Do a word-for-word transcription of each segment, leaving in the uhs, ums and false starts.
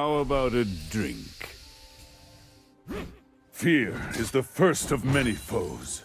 How about a drink? Fear is the first of many foes.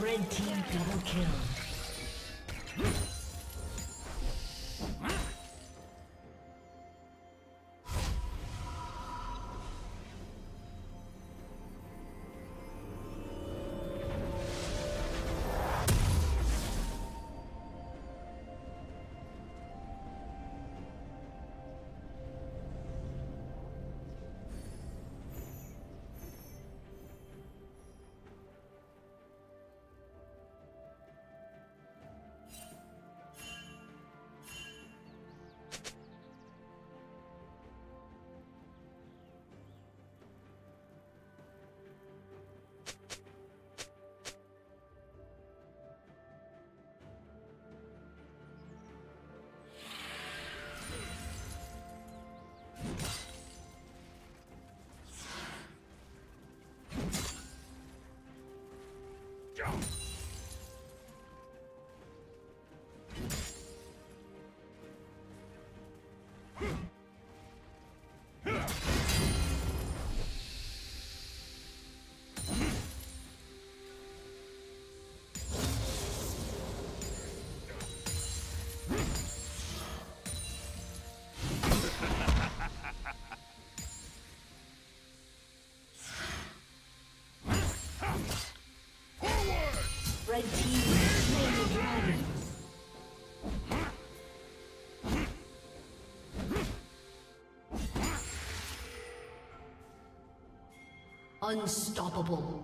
Red team double kill. Unstoppable.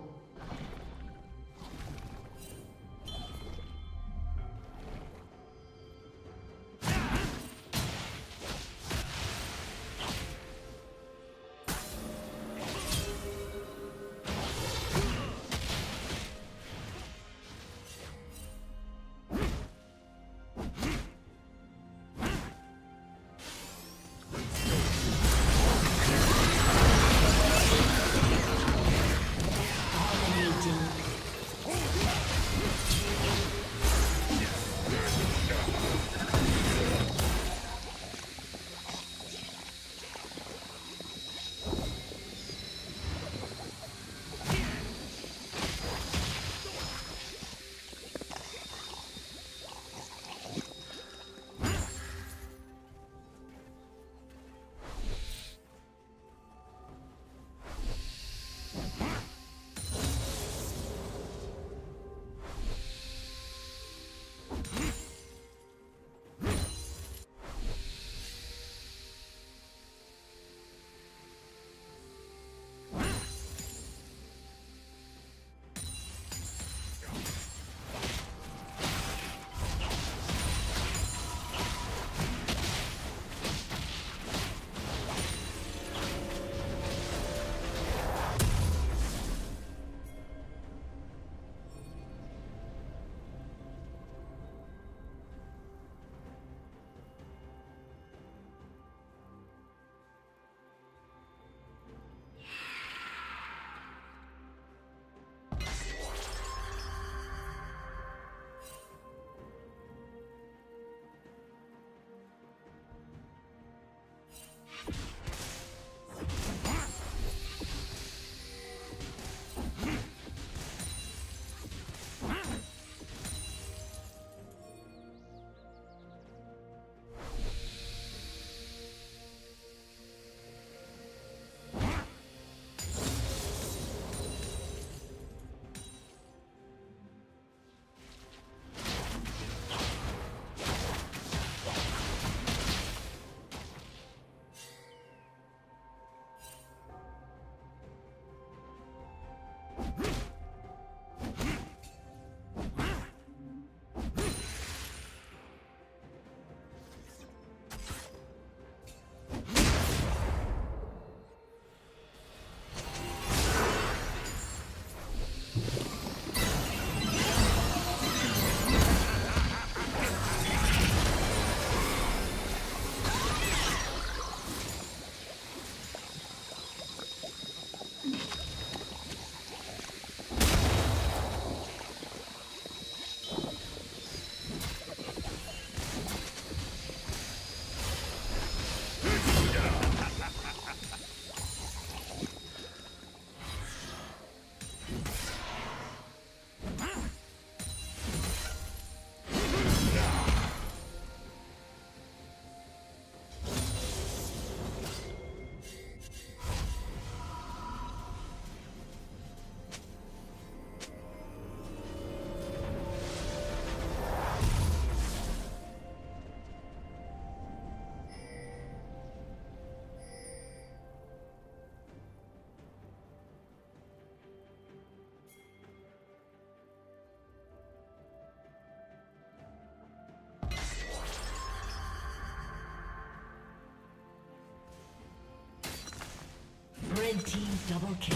Red team double kill.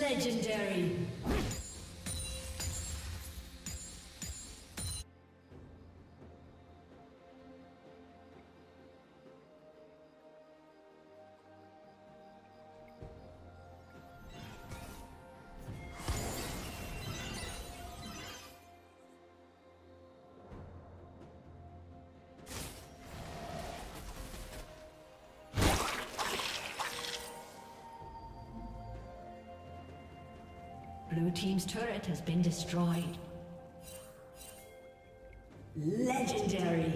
Legendary. Blue team's turret has been destroyed. Legendary.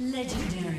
Legendary.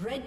Red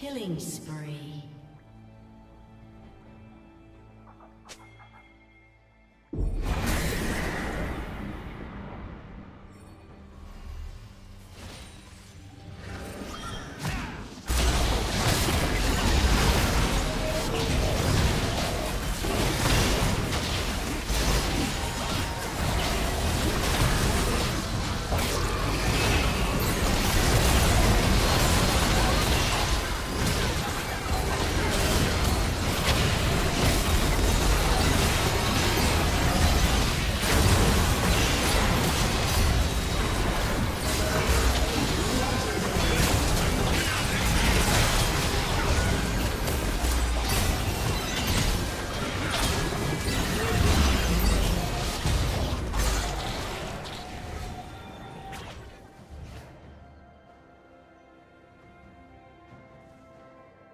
Killing spree.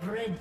Red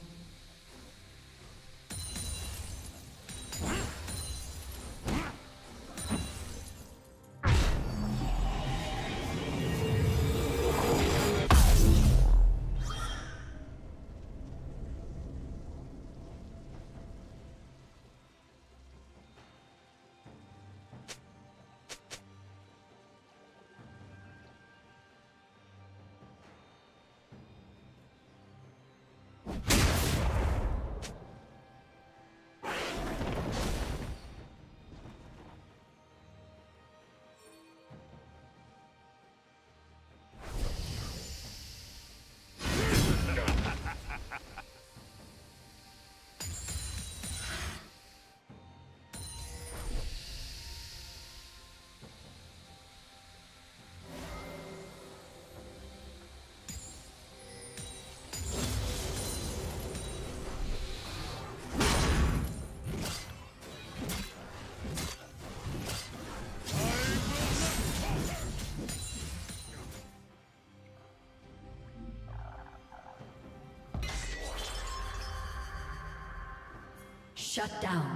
Shut down.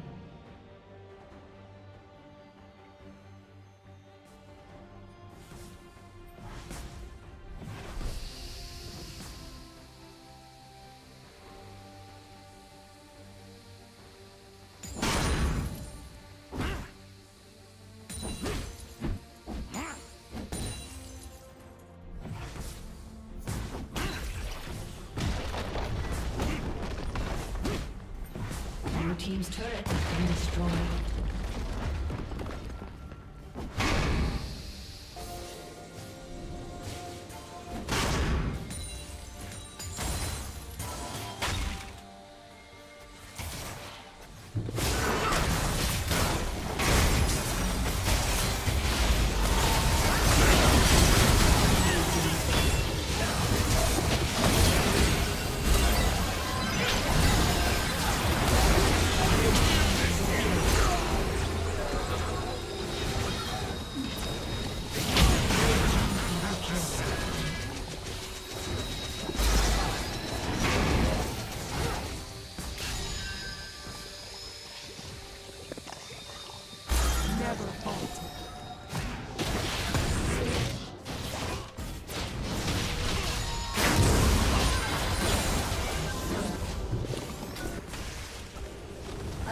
Team's turret has been destroyed.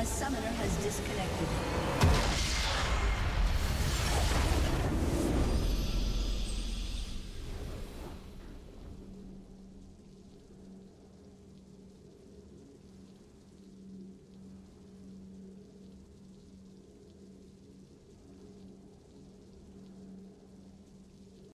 Summoner has disconnected.